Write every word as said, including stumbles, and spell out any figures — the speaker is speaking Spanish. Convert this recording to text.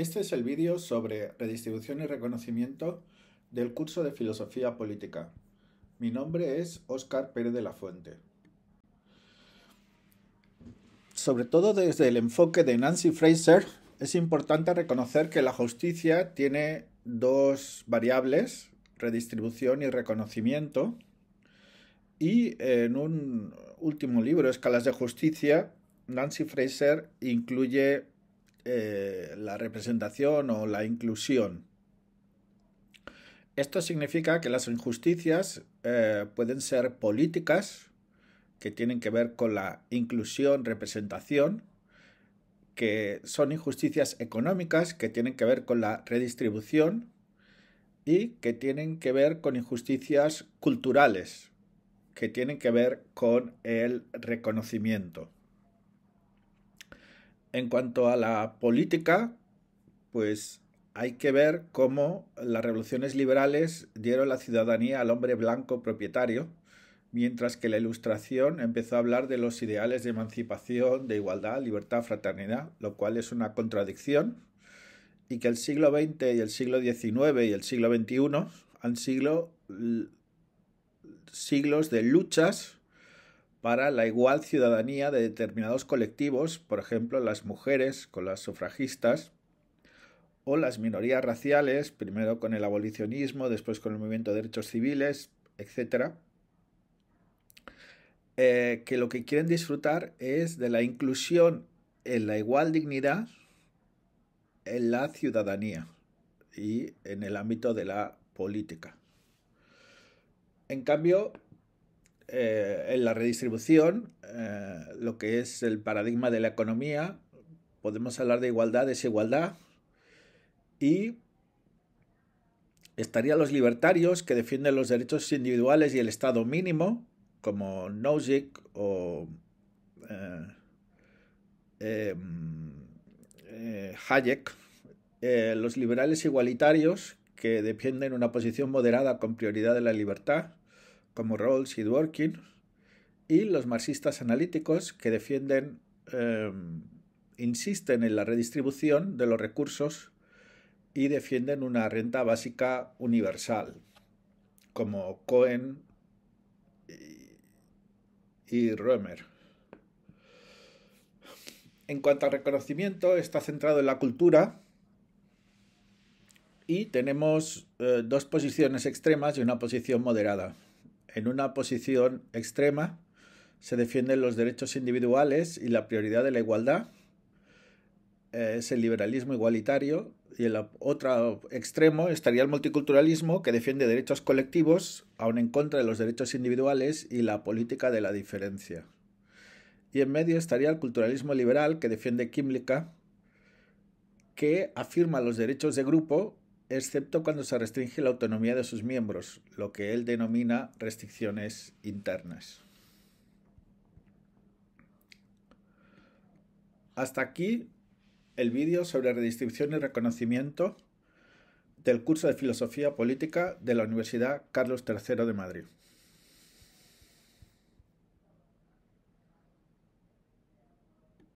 Este es el vídeo sobre redistribución y reconocimiento del curso de Filosofía Política. Mi nombre es Óscar Pérez de la Fuente. Sobre todo desde el enfoque de Nancy Fraser, es importante reconocer que la justicia tiene dos variables, redistribución y reconocimiento, y en un último libro, Escalas de Justicia, Nancy Fraser incluye eh, la representación o la inclusión. Esto significa que las injusticias eh, pueden ser políticas, que tienen que ver con la inclusión, representación, que son injusticias económicas, que tienen que ver con la redistribución y que tienen que ver con injusticias culturales, que tienen que ver con el reconocimiento. En cuanto a la política, pues hay que ver cómo las revoluciones liberales dieron la ciudadanía al hombre blanco propietario, mientras que la Ilustración empezó a hablar de los ideales de emancipación, de igualdad, libertad, fraternidad, lo cual es una contradicción, y que el siglo veinte y el siglo diecinueve y el siglo veintiuno han sido siglos de luchas para la igual ciudadanía de determinados colectivos, por ejemplo, las mujeres con las sufragistas, o las minorías raciales, primero con el abolicionismo, después con el movimiento de derechos civiles, etcétera, eh, que lo que quieren disfrutar es de la inclusión en la igual dignidad en la ciudadanía y en el ámbito de la política. En cambio, eh, en la redistribución, eh, lo que es el paradigma de la economía, podemos hablar de igualdad, desigualdad, y estarían los libertarios que defienden los derechos individuales y el Estado mínimo, como Nozick o eh, eh, eh, Hayek. Eh, los liberales igualitarios que defienden una posición moderada con prioridad de la libertad, como Rawls y Dworkin. Y los marxistas analíticos que defienden, eh, insisten en la redistribución de los recursos y defienden una renta básica universal, como Cohen y, y Römer. En cuanto al reconocimiento, está centrado en la cultura y tenemos eh, dos posiciones extremas y una posición moderada. En una posición extrema se defienden los derechos individuales y la prioridad de la igualdad, es el liberalismo igualitario, y el otro extremo estaría el multiculturalismo, que defiende derechos colectivos, aun en contra de los derechos individuales y la política de la diferencia. Y en medio estaría el culturalismo liberal, que defiende Kymlicka, que afirma los derechos de grupo, excepto cuando se restringe la autonomía de sus miembros, lo que él denomina restricciones internas. Hasta aquí el vídeo sobre redistribución y reconocimiento del curso de Filosofía Política de la Universidad Carlos tercero de Madrid.